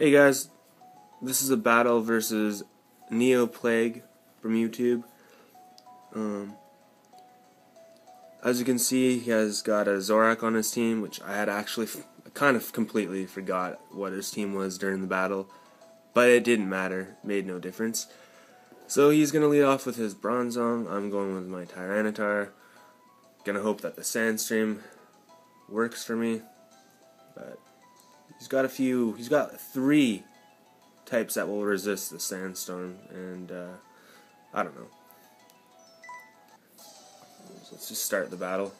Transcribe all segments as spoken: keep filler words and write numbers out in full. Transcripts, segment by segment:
Hey guys, this is a battle versus Neo Plague from YouTube. Um, as you can see, he has got a Zoroark on his team, which I had actually f kind of completely forgot what his team was during the battle, but it didn't matter, made no difference. So he's going to lead off with his Bronzong. I'm going with my Tyranitar. Gonna hope that the Sandstream works for me, but he's got a few, he's got three types that will resist the Sandstorm, and uh, I don't know. So let's just start the battle.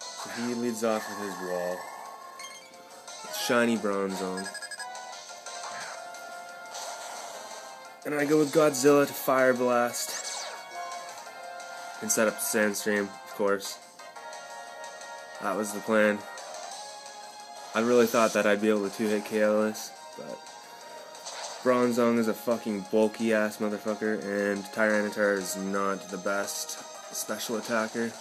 So he leads off with his wall. Shiny Bronzong. And I go with Godzilla to Fire Blast and set up the Sandstream, of course. That was the plan. I really thought that I'd be able to two-hit K O this, but Bronzong is a fucking bulky-ass motherfucker, and Tyranitar is not the best special attacker.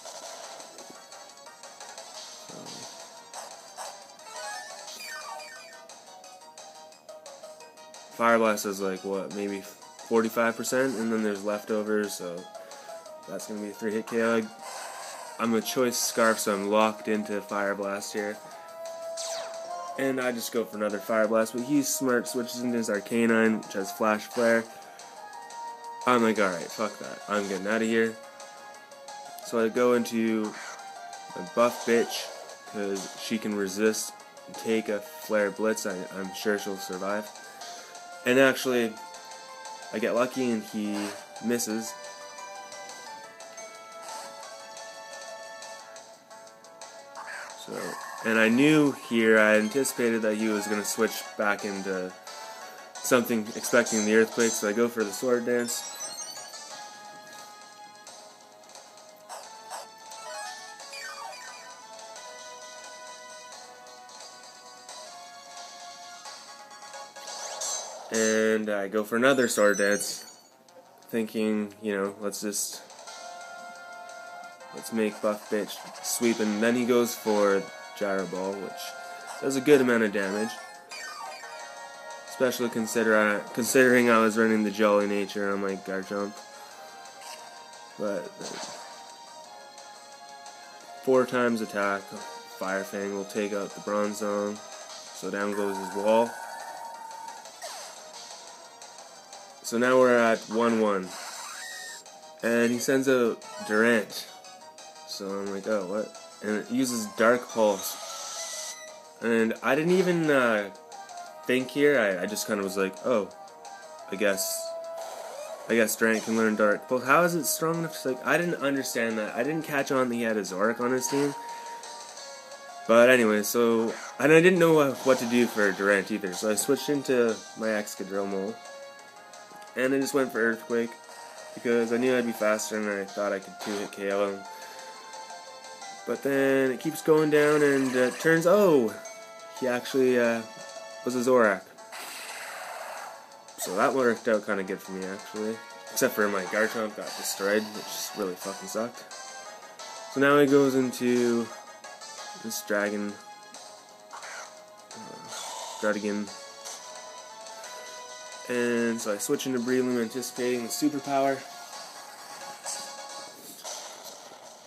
Fire Blast is like, what, maybe forty-five percent, and then there's leftovers, so that's going to be a three-hit K O. I'm a Choice Scarf, so I'm locked into Fire Blast here. And I just go for another Fire Blast, but he smart switches into his Arcanine, which has Flash Flare. I'm like, alright, fuck that. I'm getting out of here. So I go into my buff bitch, because she can resist and take a Flare Blitz. I, I'm sure she'll survive. And actually, I get lucky and he misses. So, and I knew here, I anticipated that he was going to switch back into something expecting the Earthquake, so I go for the Sword Dance. And I go for another Sword Dance, thinking, you know, let's just, let's make buff bitch sweep, and then he goes for Gyro Ball, which does a good amount of damage, especially consider I, considering I was running the Jolly Nature on my Garchomp, but four times attack, Fire Fang will take out the Bronzong, so down goes his wall. So now we're at one one, and he sends out Durant, so I'm like, oh, what? And it uses Dark Pulse, and I didn't even uh, think here, I, I just kind of was like, oh, I guess, I guess Durant can learn Dark Pulse. How is it strong enough to, like, I didn't understand that, I didn't catch on that he had a Zoroark on his team, but anyway, so, and I didn't know what to do for Durant either, so I switched into my Excadrill mode. And I just went for Earthquake, because I knew I'd be faster and I thought I could two-hit K O him. But then it keeps going down and uh, turns, oh, he actually uh, was a Zoroark. So that worked out kind of good for me, actually. Except for my Garchomp got destroyed, which just really fucking sucked. So now he goes into this Dragon... Uh, Dragon... And so I switch into Breloom, anticipating the superpower.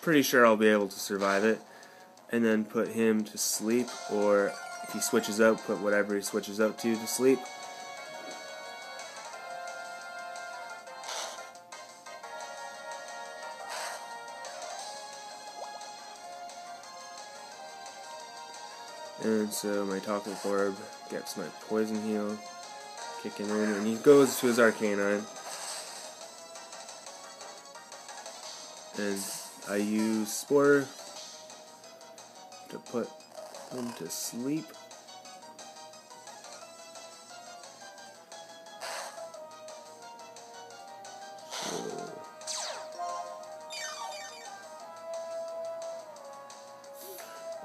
Pretty sure I'll be able to survive it. And then put him to sleep, or if he switches out, put whatever he switches out to to sleep. And so my Toxic Orb gets my Poison Heal. Kicking in, and he goes to his Arcanine. And I use Spore to put him to sleep. So.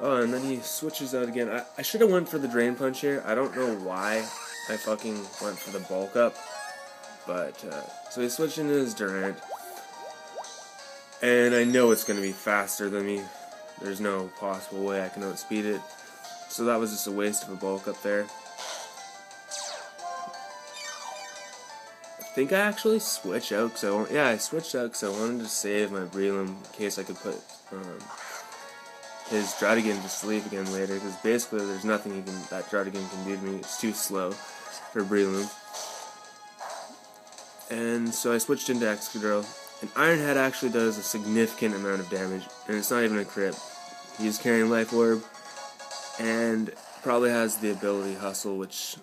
Oh, and then he switches out again. I, I should have went for the Drain Punch here. I don't know why I fucking went for the bulk up, but, uh, so he switched into his Durant, and I know it's going to be faster than me, There's no possible way I can outspeed it. So that was just a waste of a bulk up there. I think I actually switched out because I want, yeah, I switched out because I wanted to save my Breloom in case I could put um, his Dragonite to sleep again later, because basically there's nothing he can, that Dragonite can do to me. It's too slow for Breloom. And so I switched into Excadrill, and Iron Head actually does a significant amount of damage, and it's not even a crit. He's carrying Life Orb, and probably has the ability Hustle, which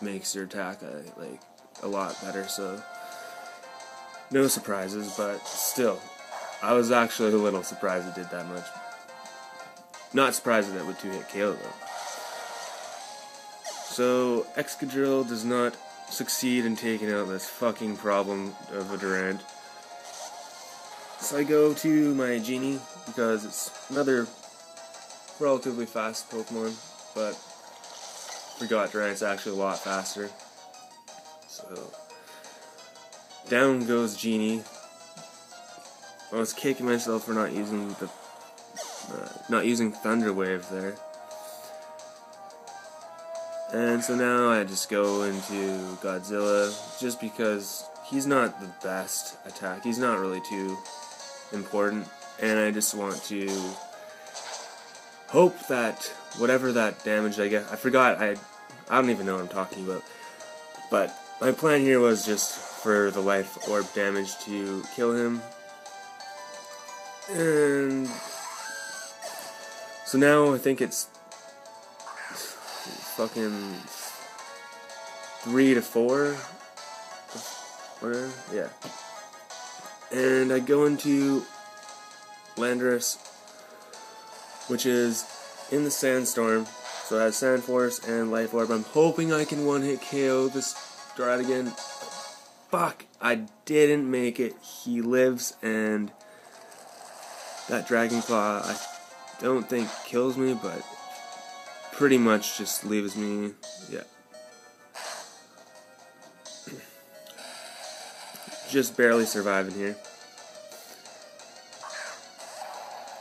makes your attack uh, like a lot better, so no surprises, but still, I was actually a little surprised it did that much. Not surprised that it would two-hit K O, though. So, Excadrill does not succeed in taking out this fucking problem of a Durant. So I go to my Genie, because it's another relatively fast Pokemon, but forgot Durant's actually a lot faster. So, down goes Genie. I was kicking myself for not using the, uh, not using Thunder Wave there. And so now I just go into Godzilla, just because he's not the best attack. He's not really too important, and I just want to hope that whatever that damage I get, I forgot. I, I don't even know what I'm talking about, but my plan here was just for the Life Orb damage to kill him. And so now I think it's fucking three to four. Whatever. Yeah. And I go into Landorus, which is in the Sandstorm. So I have Sand Force and Life Orb. I'm hoping I can one-hit K O this Start again. Fuck, I didn't make it. He lives, and that Dragon Claw I don't think kills me, but pretty much just leaves me. Yeah. Just barely surviving here.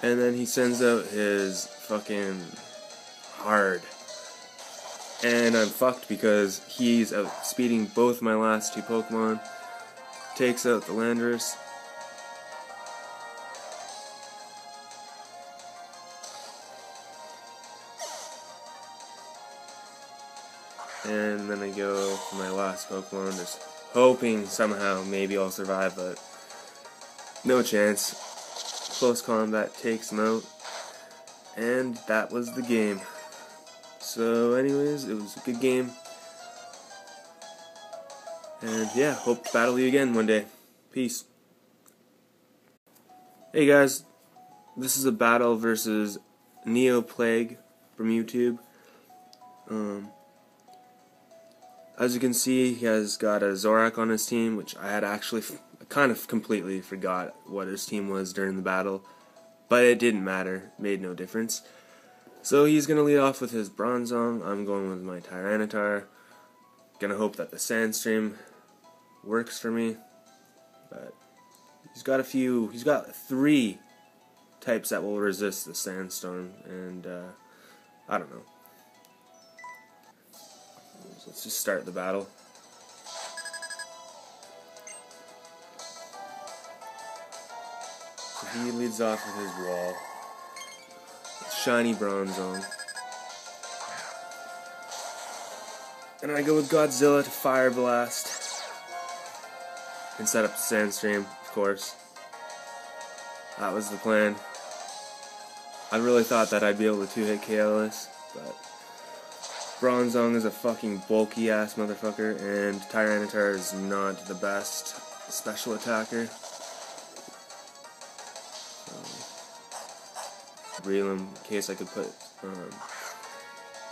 And then he sends out his fucking hard. And I'm fucked because he's outspeeding both my last two Pokemon. Takes out the Landorus. And then I go for my last Pokemon, just hoping somehow maybe I'll survive, but no chance. Close combat takes him out. And that was the game. So anyways, it was a good game, and yeah, hope to battle you again one day. Peace. Hey guys, this is a battle versus Neo Plague from YouTube. Um, as you can see, he has got a Zoroark on his team, which I had actually f kind of completely forgot what his team was during the battle, but it didn't matter, made no difference. So he's going to lead off with his Bronzong, I'm going with my Tyranitar. Going to hope that the Sandstream works for me. But he's got a few, he's got three types that will resist the Sandstorm, and uh, I don't know. So let's just start the battle. So he leads off with his wall. Shiny Bronzong. And I go with Godzilla to Fire Blast. And set up the Sandstream, of course. That was the plan. I really thought that I'd be able to two-hit K O this, but Bronzong is a fucking bulky-ass motherfucker, and Tyranitar is not the best special attacker. Breloom in case I could put um,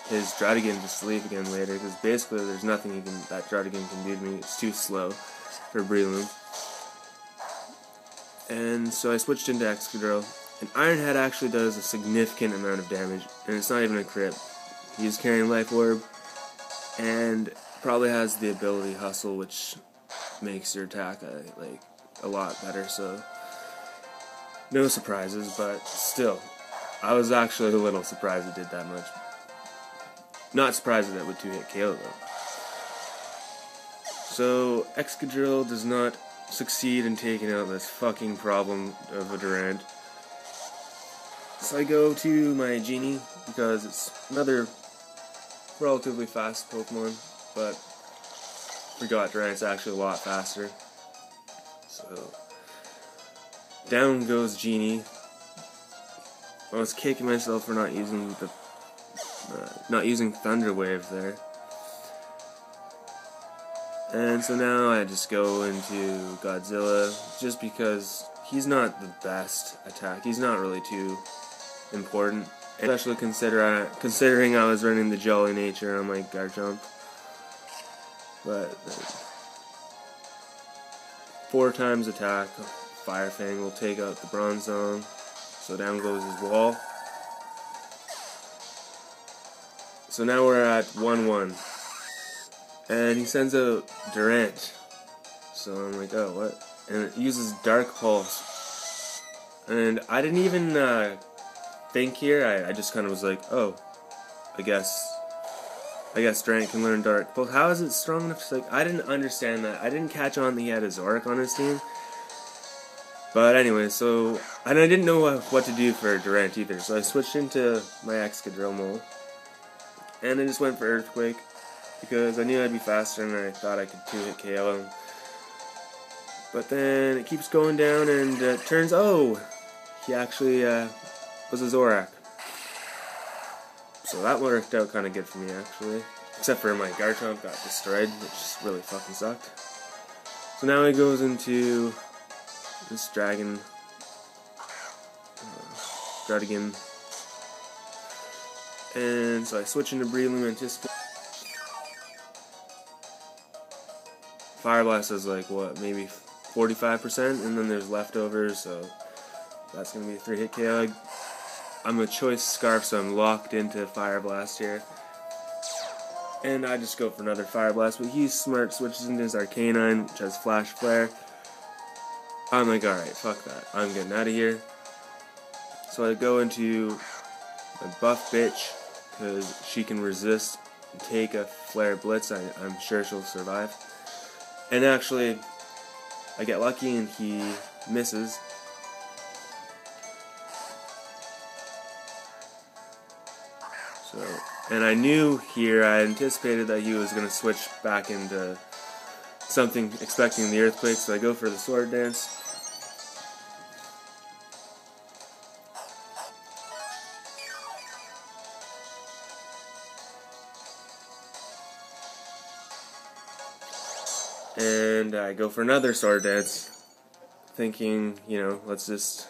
his Dragonite to sleep again later, because basically there's nothing he can, that Dragonite can do to me. It's too slow for Breloom. And so I switched into Excadrill, and Iron Head actually does a significant amount of damage, and it's not even a crit. He's carrying Life Orb, and probably has the ability Hustle, which makes your attack uh, like a lot better, so no surprises, but still, I was actually a little surprised it did that much. Not surprised that it would two-hit K O, though. So, Excadrill does not succeed in taking out this fucking problem of a Durant. So I go to my Genie, because it's another relatively fast Pokemon, but we got Durant's actually a lot faster. So, down goes Genie. I was kicking myself for not using the uh, not using Thunder Wave there. And so now I just go into Godzilla, just because he's not the best attack. He's not really too important, especially consider I, considering I was running the Jolly Nature on my Garchomp. But uh, four times attack, Fire Fang will take out the Bronzong. So down goes his wall. So now we're at one one. And he sends out Durant. So I'm like, oh, what? And it uses Dark Pulse. And I didn't even uh, think here. I, I just kind of was like, oh, I guess I guess Durant can learn Dark Pulse. How is it strong enough to, like, I didn't understand that. I didn't catch on that he had a Zoroark on his team. But anyway, so, and I didn't know what to do for Durant either, so I switched into my Excadrill mode, and I just went for Earthquake, because I knew I'd be faster and I thought I could two-hit K O him. But then it keeps going down, and it uh, turns, oh, he actually uh, was a Zoroark. So that worked out kind of good for me, actually, except for my Garchomp got destroyed, which just really fucking sucked. So now he goes into this dragon, uh, Dragon, and so I switch into Breloom, anticipate. Fire Blast is like, what, maybe forty-five percent, and then there's leftovers, so that's going to be a three-hit K O. I'm a Choice Scarf, so I'm locked into Fire Blast here, and I just go for another Fire Blast, but he's smart, switches into his Arcanine, which has Flash Flare. I'm like, alright, fuck that. I'm getting out of here. So I go into my buff bitch, because she can resist and take a flare blitz. I, I'm sure she'll survive. And actually, I get lucky and he misses. So, and I knew here, I anticipated that he was going to switch back into something, expecting the Earthquake, so I go for the Sword Dance. And I go for another Sword Dance, thinking, you know, let's just,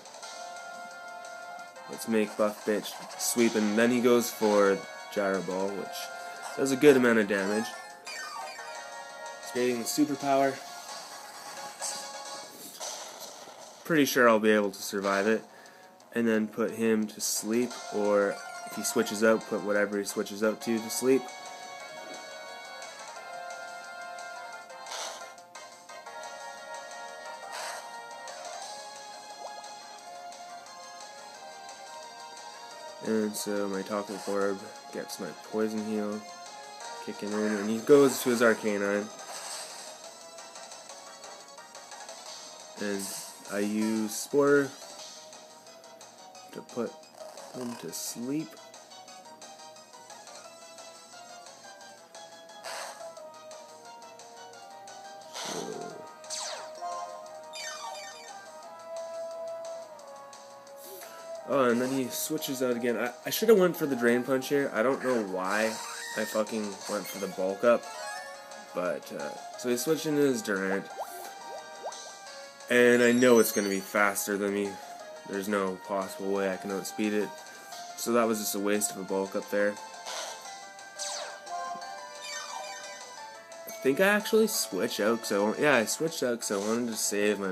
let's make Buff Bitch sweep, and then he goes for Gyro Ball, which does a good amount of damage. Creating the superpower. Pretty sure I'll be able to survive it. And then put him to sleep, or if he switches out, put whatever he switches out to to sleep. And so my Toxic Orb gets my Poison Heal kicking in, and he goes to his Arcanine. And I use Spore to put him to sleep. So. Oh, and then he switches out again. I, I should have went for the Drain Punch here. I don't know why I fucking went for the Bulk Up. But, uh, so he switched into his Durant. And I know it's going to be faster than me. There's no possible way I can outspeed it. So that was just a waste of a bulk up there. I think I actually switched out, so yeah, I switched out because I wanted to save my